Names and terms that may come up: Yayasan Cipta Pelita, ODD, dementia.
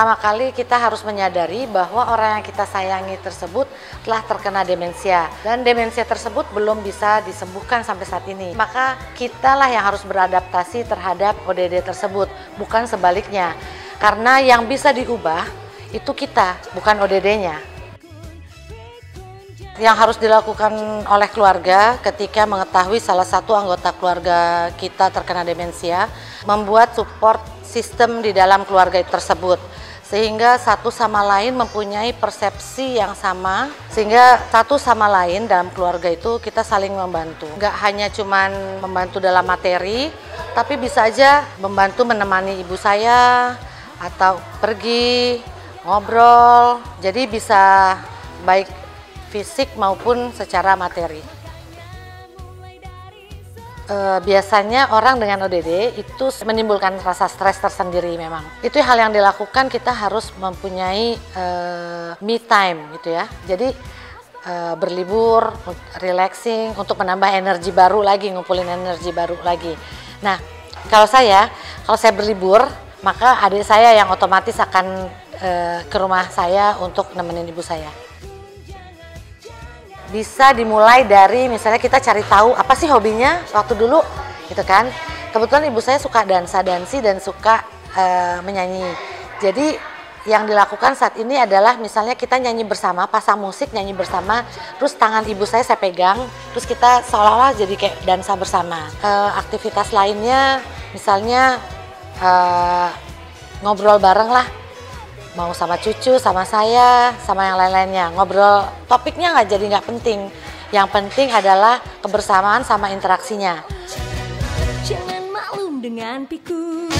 Pertama kali kita harus menyadari bahwa orang yang kita sayangi tersebut telah terkena demensia dan demensia tersebut belum bisa disembuhkan sampai saat ini. Maka kitalah yang harus beradaptasi terhadap ODD tersebut, bukan sebaliknya. Karena yang bisa diubah itu kita, bukan ODD-nya. Yang harus dilakukan oleh keluarga ketika mengetahui salah satu anggota keluarga kita terkena demensia, membuat support sistem di dalam keluarga tersebut, sehingga satu sama lain mempunyai persepsi yang sama, sehingga satu sama lain dalam keluarga itu kita saling membantu. Nggak hanya cuman membantu dalam materi, tapi bisa aja membantu menemani ibu saya, atau pergi, ngobrol, jadi bisa baik fisik maupun secara materi. Biasanya orang dengan ODD itu menimbulkan rasa stres tersendiri memang. Itu hal yang dilakukan, kita harus mempunyai me time gitu ya. Jadi berlibur, relaxing untuk menambah energi baru lagi, ngumpulin energi baru lagi. Nah, kalau saya berlibur, maka adik saya yang otomatis akan ke rumah saya untuk nemenin ibu saya. Bisa dimulai dari misalnya kita cari tahu apa sih hobinya waktu dulu gitu kan. Kebetulan ibu saya suka dansa-dansi dan suka menyanyi. Jadi yang dilakukan saat ini adalah misalnya kita nyanyi bersama, pasang musik nyanyi bersama, terus tangan ibu saya pegang, terus kita seolah-olah jadi kayak dansa bersama. Aktivitas lainnya misalnya ngobrol bareng lah. Mau sama cucu, sama saya, sama yang lain-lainnya. Ngobrol topiknya nggak penting. Yang penting adalah kebersamaan sama interaksinya. Jangan maklum dengan pikun.